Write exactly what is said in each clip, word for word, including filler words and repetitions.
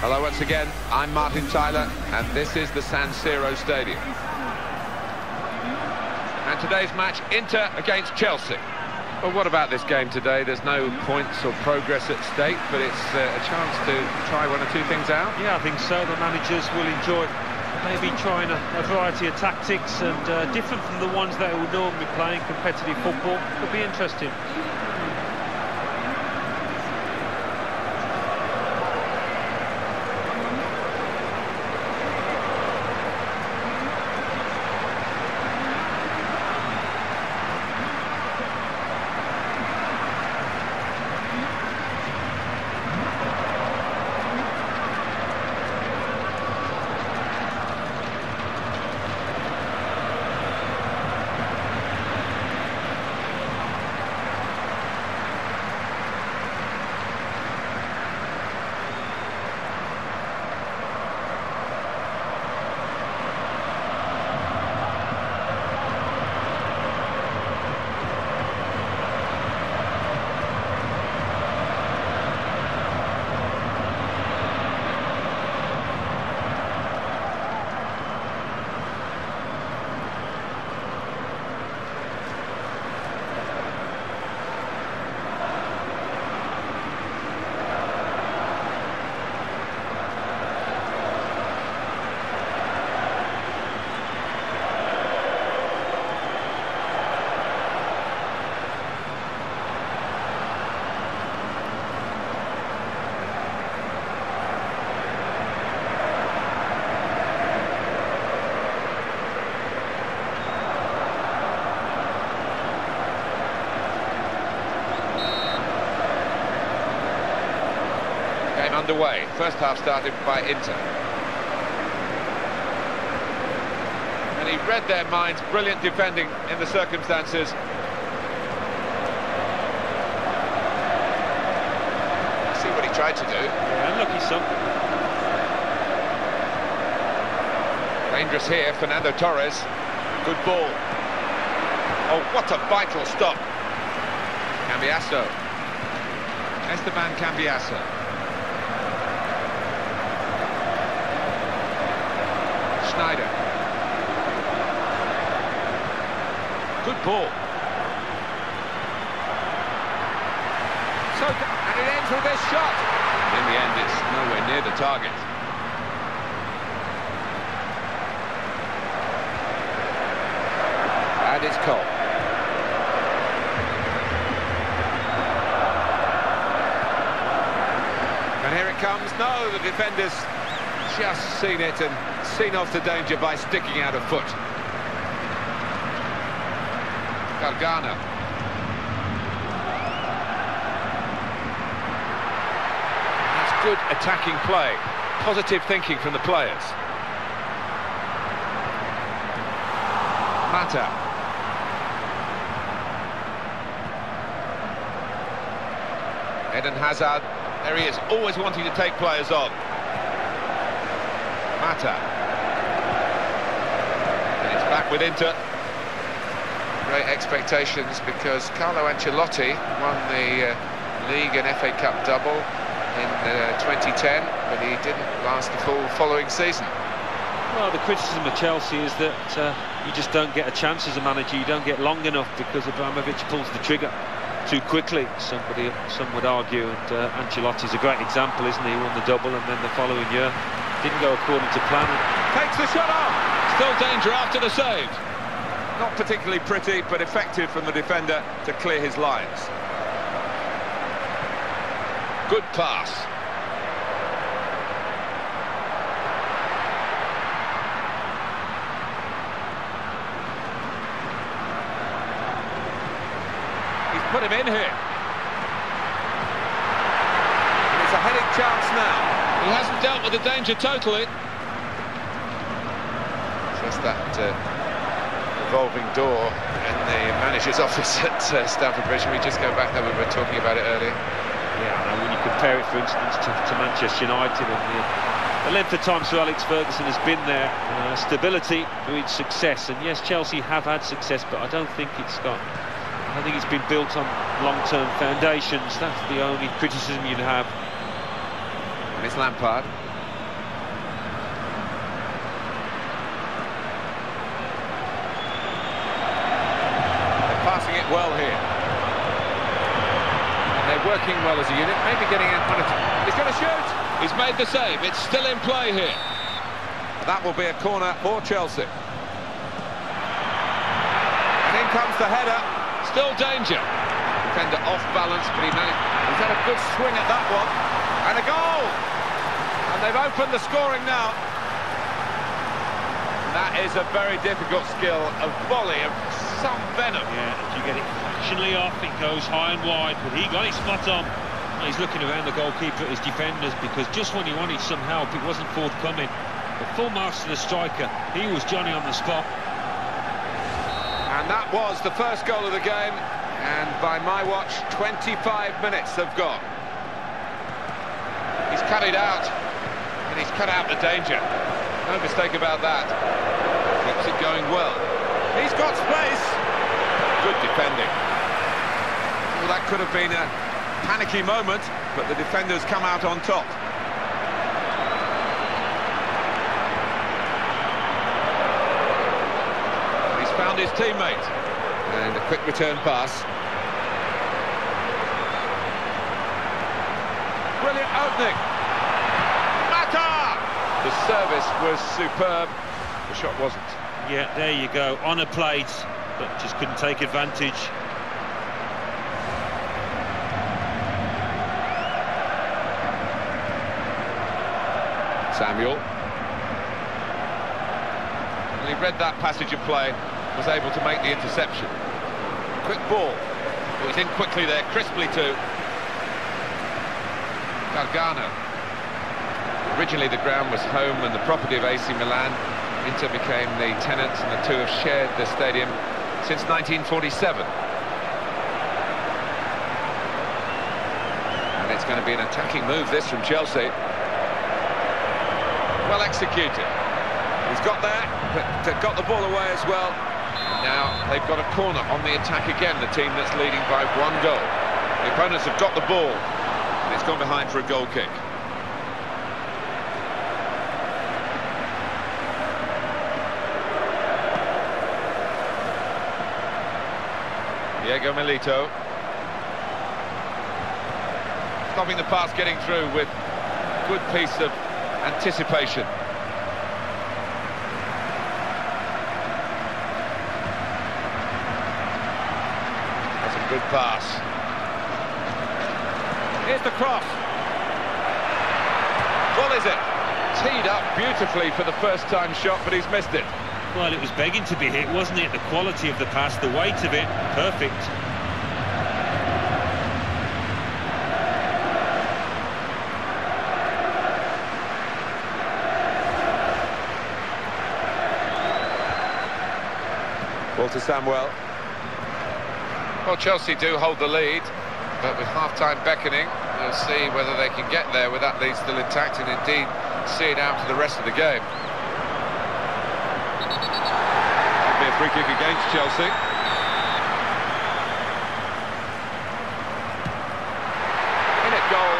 Hello once again, I'm Martin Tyler and this is the San Siro Stadium. And today's match, Inter against Chelsea. Well, what about this game today? There's no points or progress at stake, but it's uh, a chance to try one or two things out. Yeah, I think so. The managers will enjoy maybe trying a, a variety of tactics and uh, different from the ones that they would normally be playing. Competitive football could be interesting. Underway. First half started by Inter. And he read their minds. Brilliant defending in the circumstances. I see what he tried to do. Yeah, unlucky son. Dangerous here, Fernando Torres. Good ball. Oh, what a vital stop. Cambiasso. Esteban Cambiasso. Sneijder. Good ball. So, and it ends with this shot. In the end, it's nowhere near the target. And it's Cole. And here it comes. No, the defenders just seen it and seen off the danger by sticking out a foot. Gargano. That's good attacking play. Positive thinking from the players. Mata. Eden Hazard. There he is, always wanting to take players on. Mata. And it's back with Inter. Great expectations because Carlo Ancelotti won the uh, League and F A Cup double in uh, twenty ten, but he didn't last the full following season. Well, the criticism of Chelsea is that uh, you just don't get a chance as a manager, you don't get long enough because Abramovich pulls the trigger too quickly, somebody, some would argue, and uh, Ancelotti's a great example, isn't he? He won the double and then the following year didn't go according to plan. Takes the shot off. Still danger after the save. Not particularly pretty, but effective from the defender to clear his lines. Good pass. He's put him in here. And it's a heading chance now. He hasn't dealt with the danger totally. Just that uh, revolving door in the manager's office at uh, Stamford Bridge. Can we just go back there? We were talking about it earlier. Yeah, I know, when you compare it, for instance, to, to Manchester United and the The length of time Sir Alex Ferguson has been there, uh, stability breeds success, and yes, Chelsea have had success, but I don't think it's got, I don't think it's been built on long-term foundations. That's the only criticism you'd have. And it's Lampard. They're passing it well here. And they're working well as a unit, maybe getting out one of them. He's going to shoot! He's made the save, it's still in play here. That will be a corner for Chelsea. And in comes the header. Still danger. Defender off balance, but he managed. He's had a good swing at that one. And a goal! And they've opened the scoring now. That is a very difficult skill, a volley of some venom. Yeah, if you get it fractionally off, it goes high and wide, but he got it spot on. He's looking around the goalkeeper at his defenders, because just when he wanted some help, it wasn't forthcoming. The full marks to the striker, he was Johnny on the spot. And that was the first goal of the game, and by my watch, twenty-five minutes have gone. He's cut it out, and he's cut out the danger. No mistake about that. Keeps it going well. He's got space. Good defending. Well, that could have been a panicky moment, but the defenders come out on top. He's found his teammate, and a quick return pass. Brilliant opening. Mata! The service was superb, the shot wasn't. Yeah, there you go, on a plate, but just couldn't take advantage. Samuel. And he read that passage of play, was able to make the interception. Quick ball. Well, he's in quickly there, crisply too. Gargano. Originally the ground was home and the property of A C Milan. Inter became the tenants, and the two have shared the stadium since nineteen forty-seven. And it's going to be an attacking move, this, from Chelsea. Well executed. He's got there, but got the ball away as well. Now they've got a corner on the attack again, the team that's leading by one goal. The opponents have got the ball, and it's gone behind for a goal kick. Diego Milito. Stopping the pass, getting through with a good piece of anticipation. That's a good pass. Here's the cross. Well, is it? Teed up beautifully for the first time shot, but he's missed it. Well, it was begging to be hit, wasn't it? The quality of the pass, the weight of it, perfect. Walter Samuel. Well, Chelsea do hold the lead, but with half-time beckoning, we'll see whether they can get there with that lead still intact, and indeed see it out for the rest of the game. That'll be a free kick against Chelsea. In at goal.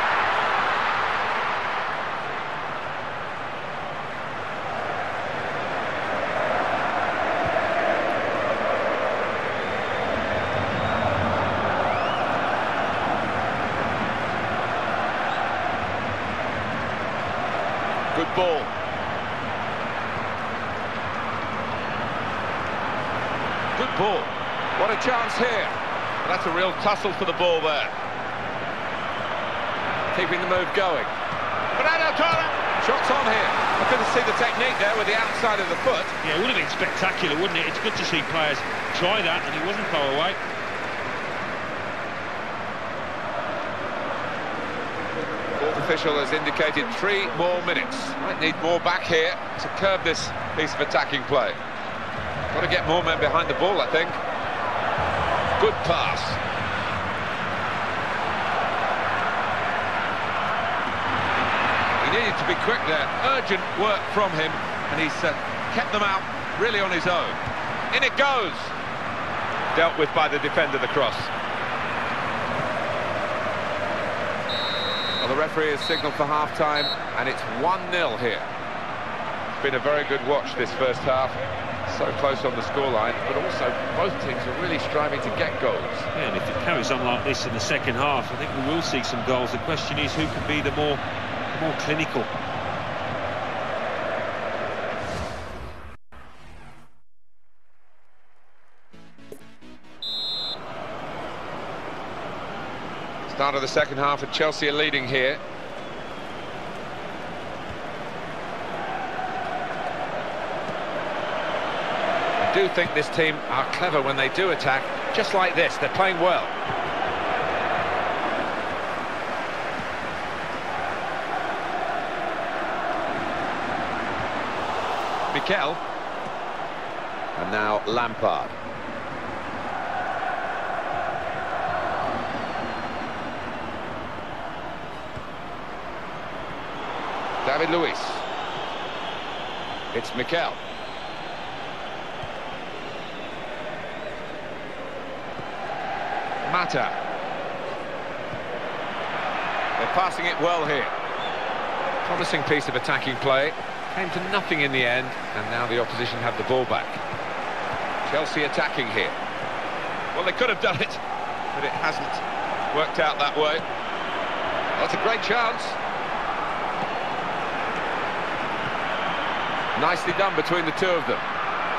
Good ball. Good ball. What a chance here. But that's a real tussle for the ball there. Keeping the move going. Fernando Torres. Shots on here. I couldn't see the technique there with the outside of the foot. Yeah, it would have been spectacular, wouldn't it? It's good to see players try that, and he wasn't far away. Official has indicated three more minutes. Might need more back here to curb this piece of attacking play. Got to get more men behind the ball, I think. Good pass. He needed to be quick there. Urgent work from him, and he's uh, kept them out really on his own. In it goes. Dealt with by the defender, the cross. Well, the referee has signalled for half-time, and it's one nil here. It's been a very good watch this first half. So close on the scoreline, but also both teams are really striving to get goals. Yeah, and if it carries on like this in the second half, I think we will see some goals. The question is who can be the more, the more clinical. Start of the second half, and Chelsea are leading here. I do think this team are clever when they do attack, just like this. They're playing well. Mikel, and now Lampard. David Luis. It's Mikel. Mata. They're passing it well here. Promising piece of attacking play. Came to nothing in the end, and now the opposition have the ball back. Chelsea attacking here. Well, they could have done it, but it hasn't worked out that way. That's a great chance. Nicely done between the two of them.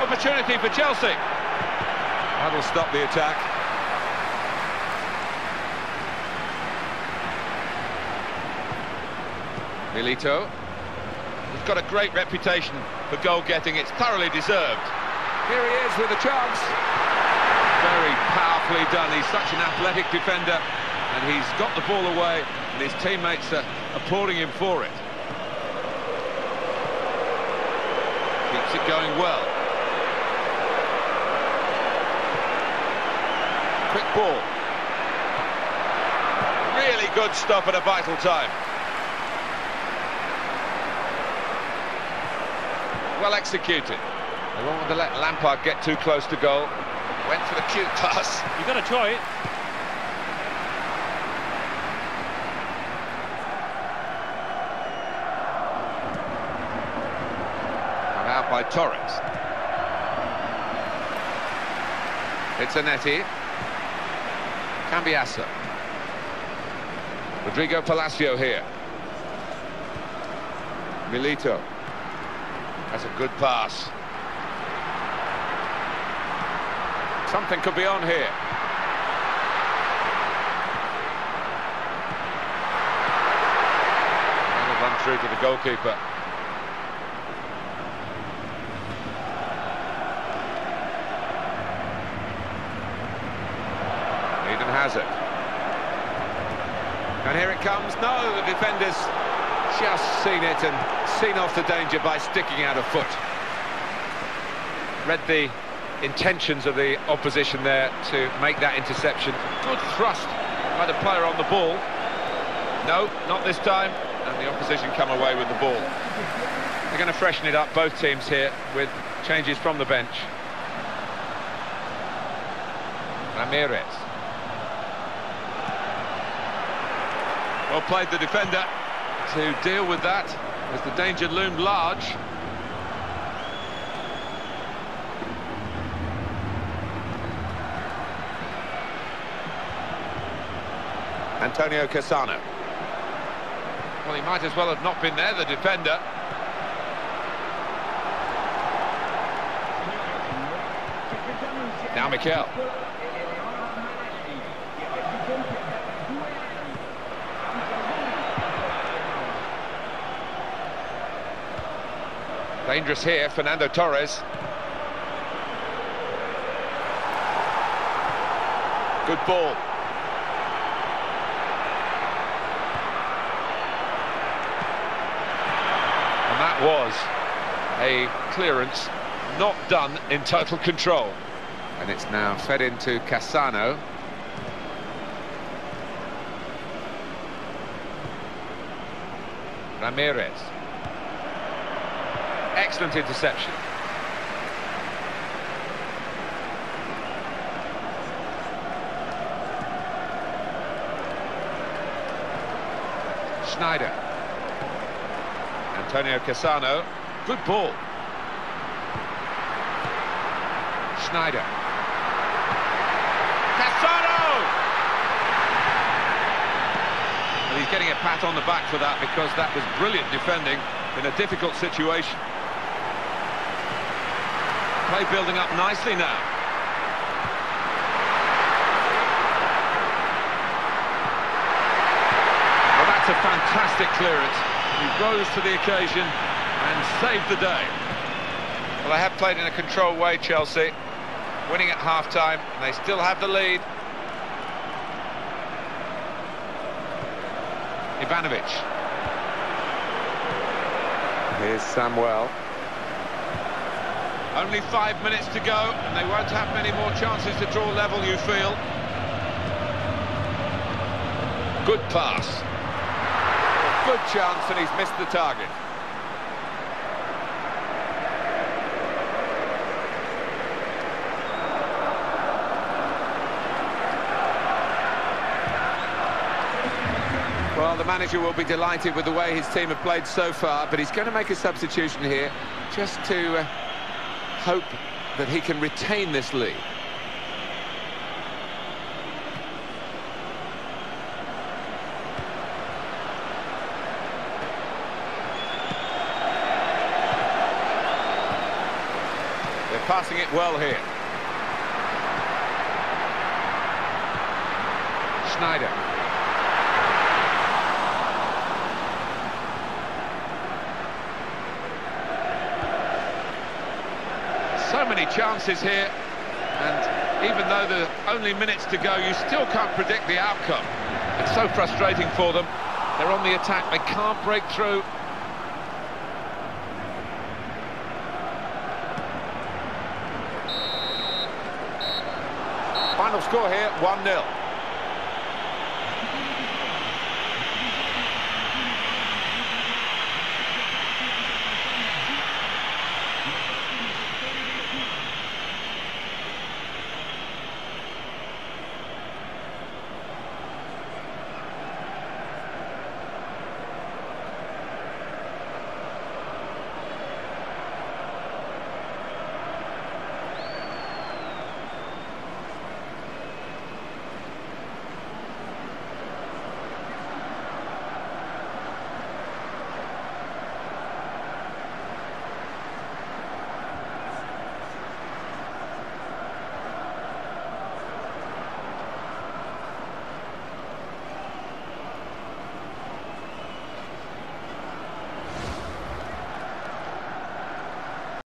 Opportunity for Chelsea. That'll stop the attack. Milito. He's got a great reputation for goal-getting. It's thoroughly deserved. Here he is with a chance. Very powerfully done. He's such an athletic defender, and he's got the ball away, and his teammates are applauding him for it. Keeps it going well. Quick ball. Really good stop at a vital time. Well executed. They won't let Lampard get too close to goal. Went for the cute pass. You've got to try it. And out by Torres. It's Anetti. Cambiasso. Rodrigo Palacio here. Milito. That's a good pass. Something could be on here. And a run through to the goalkeeper. Eden Hazard. And here it comes. No, the defenders just seen it and seen off the danger by sticking out a foot. Read the intentions of the opposition there to make that interception. Good thrust by the player on the ball. No, not this time, and the opposition come away with the ball. They're going to freshen it up, both teams here, with changes from the bench. Ramirez. Well played, the defender, to deal with that as the danger loomed large. Antonio Cassano. Well, he might as well have not been there, the defender. Now Mikel. Dangerous here, Fernando Torres. Good ball. And that was a clearance not done in total control. And it's now fed into Cassano. Ramirez. Excellent interception. Sneijder. Antonio Cassano. Good ball. Sneijder. Cassano! And he's getting a pat on the back for that, because that was brilliant defending in a difficult situation. Play building up nicely now. A fantastic clearance. He rose to the occasion and saved the day. Well, they have played in a controlled way, Chelsea, winning at half-time, and they still have the lead. Ivanovic. Here's Samuel. Only five minutes to go, and they won't have many more chances to draw level, you feel. Good pass. Good chance, and he's missed the target. Well, the manager will be delighted with the way his team have played so far, but he's going to make a substitution here just to uh, hope that he can retain this lead. Passing it well here. Sneijder. So many chances here, and even though there's only minutes to go, you still can't predict the outcome. It's so frustrating for them. They're on the attack, they can't break through. Final score here, one nil.